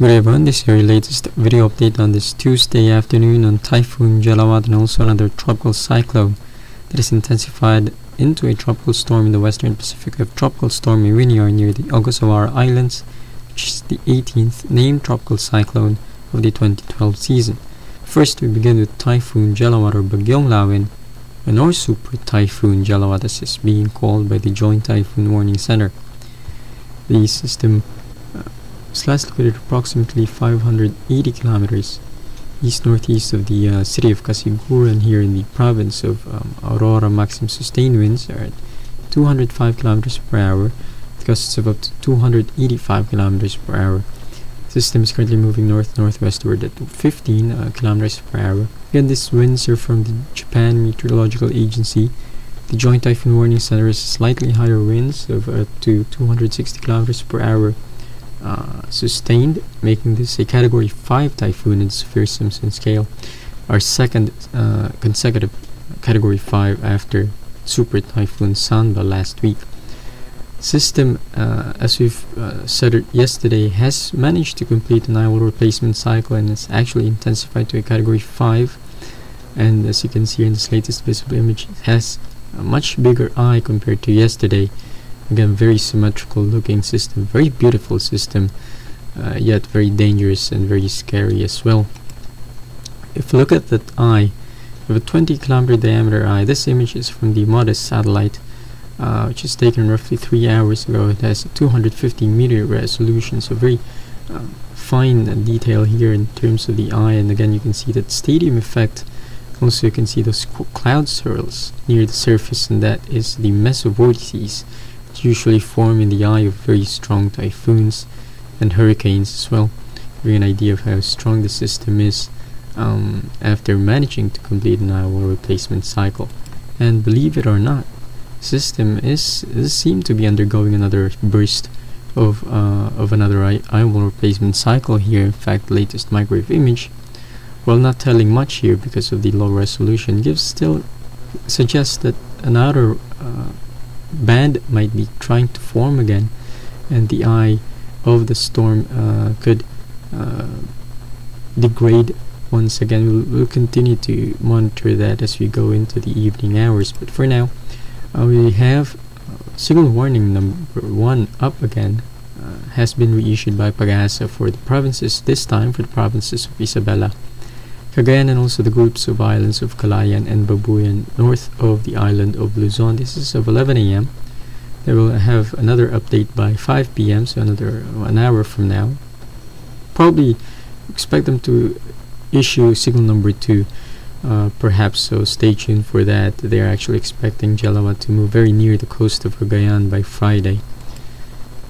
Good everyone, this is your latest video update on this Tuesday afternoon on Typhoon Jelawat and also another tropical cyclone that is intensified into a tropical storm in the western Pacific of Tropical Storm Ewiniar near the Ogasawara Islands, which is the 18th named tropical cyclone of the 2012 season. First, we begin with Typhoon Jelawat or Bagyong Lawin, or Super Typhoon Jelawat as is being called by the Joint Typhoon Warning Center. The system is located approximately 580 kilometers east-northeast of the city of Casiguran here in the province of Aurora. Maximum sustained winds are at 205 kilometers per hour with gusts of up to 285 kilometers per hour. The system is currently moving north-northwestward at 15 kilometers per hour. Again, these winds are from the Japan Meteorological Agency. The Joint Typhoon Warning Center has slightly higher winds of up to 260 kilometers per hour sustained, making this a Category 5 typhoon in Saffir-Simpson scale, our second consecutive Category 5 after Super Typhoon Sanba last week. System, as we've said yesterday, has managed to complete an idle replacement cycle and has actually intensified to a Category 5. And as you can see in this latest visible image, it has a much bigger eye compared to yesterday. Again, very symmetrical looking system, very beautiful system, yet very dangerous and very scary as well. If you look at that eye, with a 20 kilometer diameter eye, this image is from the MODIS satellite, which is taken roughly 3 hours ago. It has a 250 meter resolution, so very fine detail here in terms of the eye. And again, you can see that stadium effect. Also, you can see those cloud swirls near the surface, and that is the mesovortices, usually form in the eye of very strong typhoons and hurricanes as well. Give you an idea of how strong the system is after managing to complete an idle replacement cycle. And believe it or not, system is seemed to be undergoing another burst of another idle replacement cycle here. In fact, the latest microwave image, while not telling much here because of the low resolution, still suggests that another band might be trying to form again, and the eye of the storm could degrade once again. We'll continue to monitor that as we go into the evening hours, but for now we have signal warning number 1 up again, has been reissued by Pagasa for the provinces, this time for the provinces of Isabela, Kagayan, and also the groups of islands of Kalayan and Babuyan north of the island of Luzon. This is of 11 a.m. They will have another update by 5 p.m., so another 1 hour from now. Probably expect them to issue signal number 2, perhaps, so stay tuned for that. They are actually expecting Jelawat to move very near the coast of Kagayan by Friday.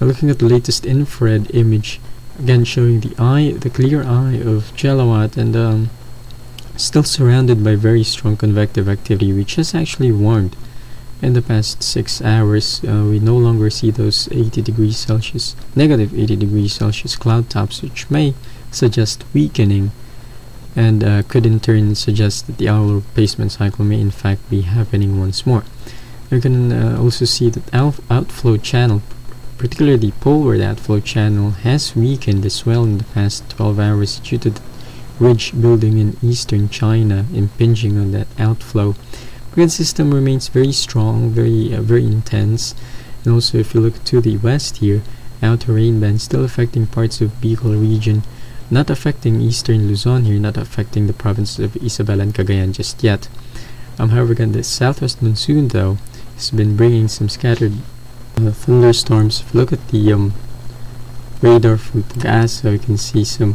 Now, looking at the latest infrared image, again showing the eye, the clear eye of Jelawat, and still surrounded by very strong convective activity, which has actually warmed in the past 6 hours. We no longer see those negative 80 degrees Celsius cloud tops, which may suggest weakening and could in turn suggest that the idle replacement cycle may in fact be happening once more. You can also see that outflow channel, particularly the poleward outflow channel, has weakened as well in the past 12 hours due to the ridge building in eastern China impinging on that outflow. The system remains very strong, very intense, and also if you look to the west here, outer rain band still affecting parts of Bicol region, not affecting eastern Luzon here, not affecting the provinces of Isabela and Cagayan just yet. However, again, the southwest monsoon though has been bringing some scattered thunderstorms. If you look at the radar from Pagasa, you can see some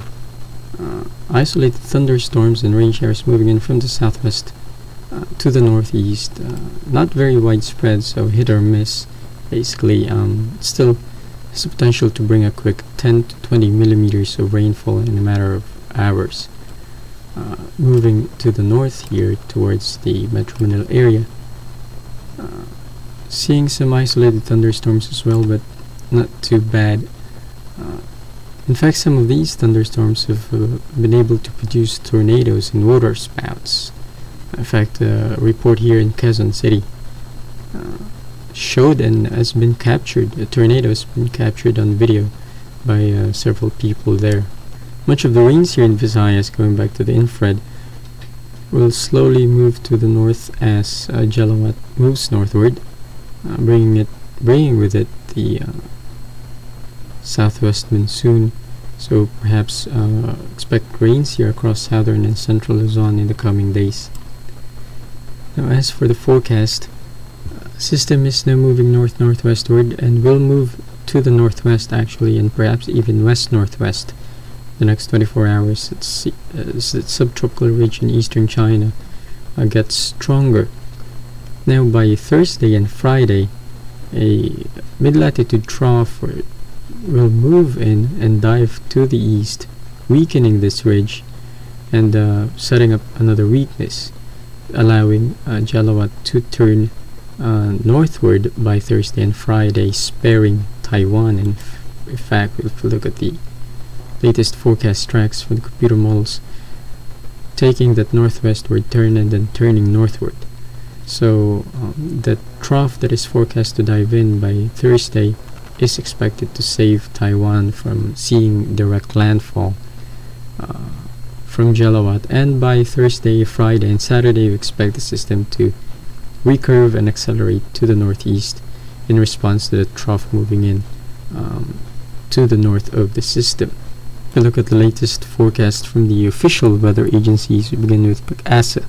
isolated thunderstorms and rain showers moving in from the southwest to the northeast. Not very widespread, so hit or miss basically. Still has the potential to bring a quick 10 to 20 millimeters of rainfall in a matter of hours. Moving to the north here towards the Metro Manila area, seeing some isolated thunderstorms as well, but not too bad. In fact, some of these thunderstorms have been able to produce tornadoes and water spouts. In fact, a report here in Quezon City showed and has been captured, a tornado has been captured on video by several people there. Much of the rains here in Visayas, going back to the infrared, will slowly move to the north as Jelawat moves northward, bringing with it the southwest monsoon. So perhaps expect rains here across southern and central Luzon in the coming days. Now as for the forecast, system is now moving north-northwestward and will move to the northwest actually, and perhaps even west-northwest the next 24 hours. The subtropical ridge in eastern China gets stronger. Now by Thursday and Friday, a mid-latitude trough will move in and dive to the east, weakening this ridge and setting up another weakness, allowing Jelawat to turn northward by Thursday and Friday, sparing Taiwan. And in fact, if we look at the latest forecast tracks for the computer models, taking that northwestward turn and then turning northward. So that trough that is forecast to dive in by Thursday is expected to save Taiwan from seeing direct landfall from Jelawat. And by Thursday, Friday, and Saturday, we expect the system to recurve and accelerate to the northeast in response to the trough moving in to the north of the system. If we look at the latest forecast from the official weather agencies, we begin with Pagasa.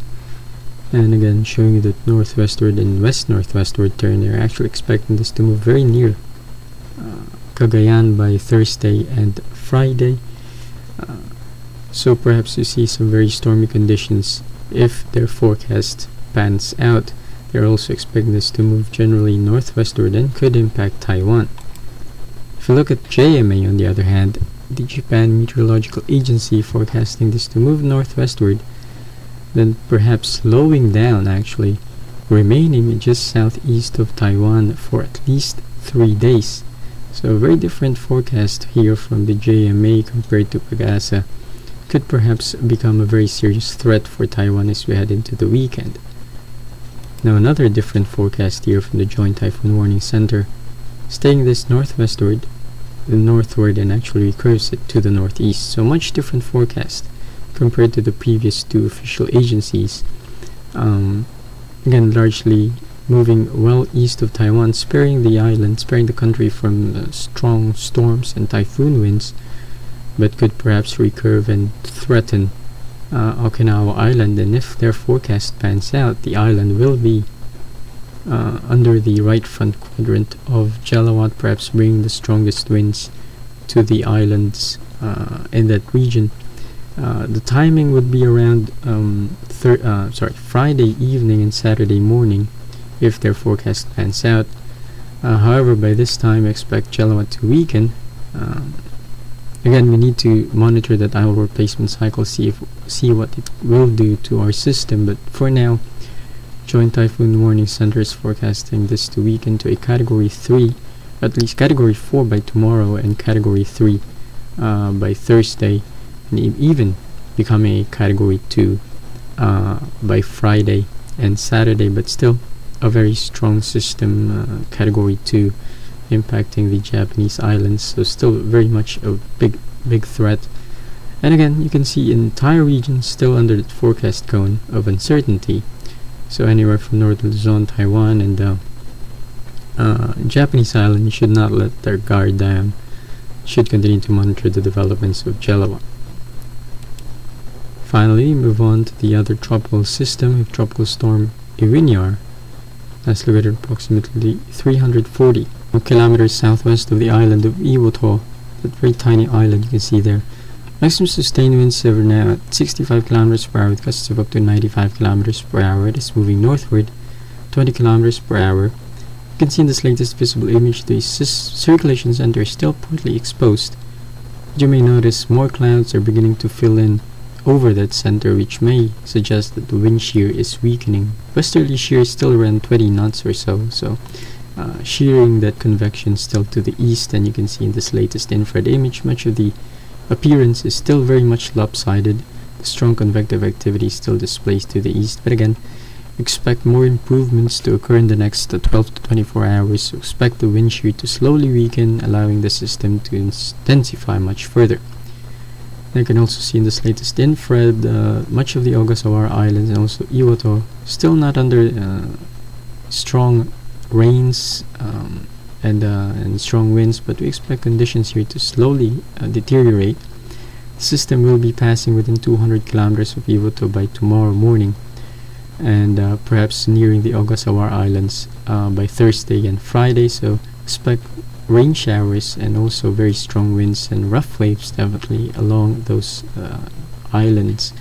And again, showing you that northwestward and west-northwestward turn, they're actually expecting this to move very near Kagayan by Thursday and Friday. So perhaps you see some very stormy conditions if their forecast pans out. They're also expecting this to move generally northwestward and could impact Taiwan. If you look at JMA on the other hand, the Japan Meteorological Agency forecasting this to move northwestward, then perhaps slowing down actually, remaining just southeast of Taiwan for at least 3 days. So a very different forecast here from the JMA compared to Pagasa. Could perhaps become a very serious threat for Taiwan as we head into the weekend. Now another different forecast here from the Joint Typhoon Warning Center, staying this northwestward, northward, and actually recurves it to the northeast. So much different forecast compared to the previous two official agencies. Again, largely moving well east of Taiwan, sparing the island, sparing the country from strong storms and typhoon winds, but could perhaps recurve and threaten Okinawa Island. And if their forecast pans out, the island will be under the right front quadrant of Jelawat, perhaps bringing the strongest winds to the islands in that region. The timing would be around Friday evening and Saturday morning, if their forecast pans out. However, by this time I expect Jelawat to weaken. Again, we need to monitor that idle replacement cycle, see what it will do to our system, but for now Joint Typhoon Warning Center is forecasting this to weaken to a Category 3, at least Category 4 by tomorrow, and Category 3 by Thursday, and even becoming a Category 2 by Friday and Saturday, but still a very strong system, Category 2, impacting the Japanese islands. So still very much a big threat. And again, you can see entire region still under the forecast cone of uncertainty. So anywhere from northern Luzon, Taiwan, and Japanese island should not let their guard down, should continue to monitor the developments of Jelawat. Finally, move on to the other tropical system of Tropical Storm Ewiniar, that's located approximately 340 kilometers southwest of the island of Iwoto, that very tiny island you can see there. Maximum sustained winds are now at 65 kilometers per hour with gusts of up to 95 kilometers per hour. It is moving northward 20 kilometers per hour. You can see in this latest visible image the circulation center is still partly exposed. You may notice more clouds are beginning to fill in over that center, which may suggest that the wind shear is weakening. Westerly shear is still around 20 knots or so, shearing that convection still to the east. And you can see in this latest infrared image, much of the appearance is still very much lopsided. The strong convective activity is still displaced to the east, but again, expect more improvements to occur in the next 12 to 24 hours. So expect the wind shear to slowly weaken, allowing the system to intensify much further. And you can also see in this latest infrared, much of the Ogasawara Islands and also Iwoto still not under strong rains and strong winds, but we expect conditions here to slowly deteriorate. The system will be passing within 200 kilometers of Iwoto by tomorrow morning, and perhaps nearing the Ogasawara Islands by Thursday and Friday, so expect rain showers and also very strong winds and rough waves definitely along those islands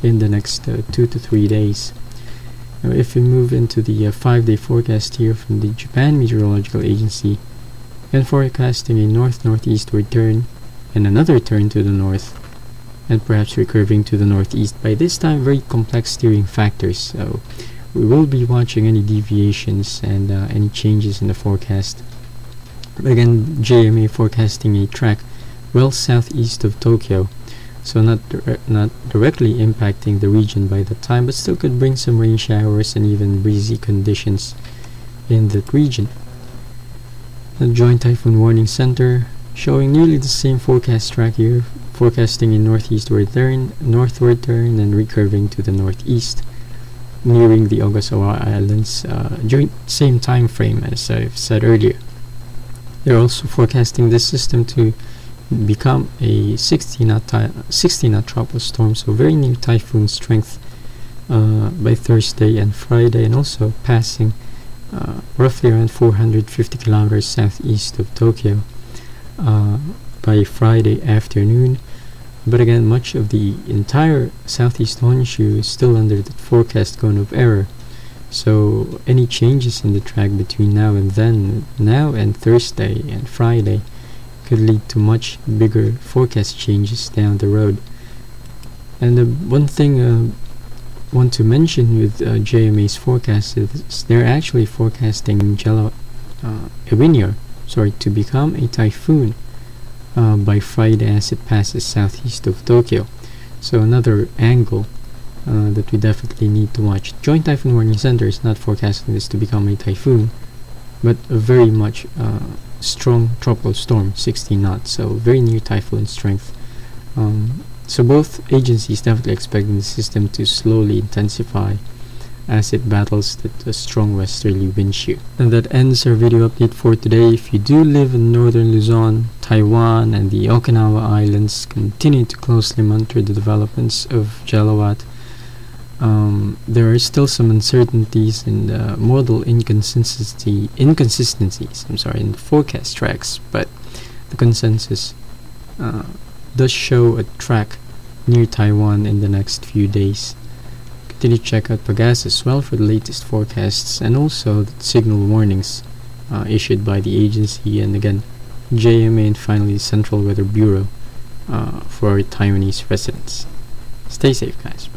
in the next 2 to 3 days. Now, if we move into the 5-day forecast here from the Japan Meteorological Agency, and forecasting a north-northeastward turn and another turn to the north, and perhaps recurving to the northeast. By this time, very complex steering factors, so we will be watching any deviations and any changes in the forecast. Again, JMA forecasting a track well southeast of Tokyo, so not directly impacting the region by that time, but still could bring some rain showers and even breezy conditions in that region. The Joint Typhoon Warning Center showing nearly the same forecast track here, forecasting a northward turn, and recurving to the northeast, nearing the Ogasawara Islands during the same time frame as I've said earlier. They're also forecasting this system to become a 60-knot tropical storm, so very near typhoon strength by Thursday and Friday, and also passing roughly around 450 kilometers southeast of Tokyo by Friday afternoon. But again, much of the entire southeast Honshu is still under the forecast cone of error, so any changes in the track between now and Thursday and Friday could lead to much bigger forecast changes down the road. And one thing I want to mention with JMA's forecast is they're actually forecasting Ewiniar, to become a typhoon by Friday as it passes southeast of Tokyo. So another angle that we definitely need to watch. Joint Typhoon Warning Center is not forecasting this to become a typhoon, but a very much strong tropical storm, 60 knots, so very near typhoon strength. So both agencies definitely expecting the system to slowly intensify as it battles the strong westerly wind shear. And that ends our video update for today. If you do live in northern Luzon, Taiwan, and the Okinawa Islands, continue to closely monitor the developments of Jelawat. There are still some uncertainties and model inconsistencies in the forecast tracks, but the consensus does show a track near Taiwan in the next few days. Continue to check out Pagasa as well for the latest forecasts and also the signal warnings issued by the agency, and again JMA, and finally Central Weather Bureau for our Taiwanese residents. Stay safe, guys.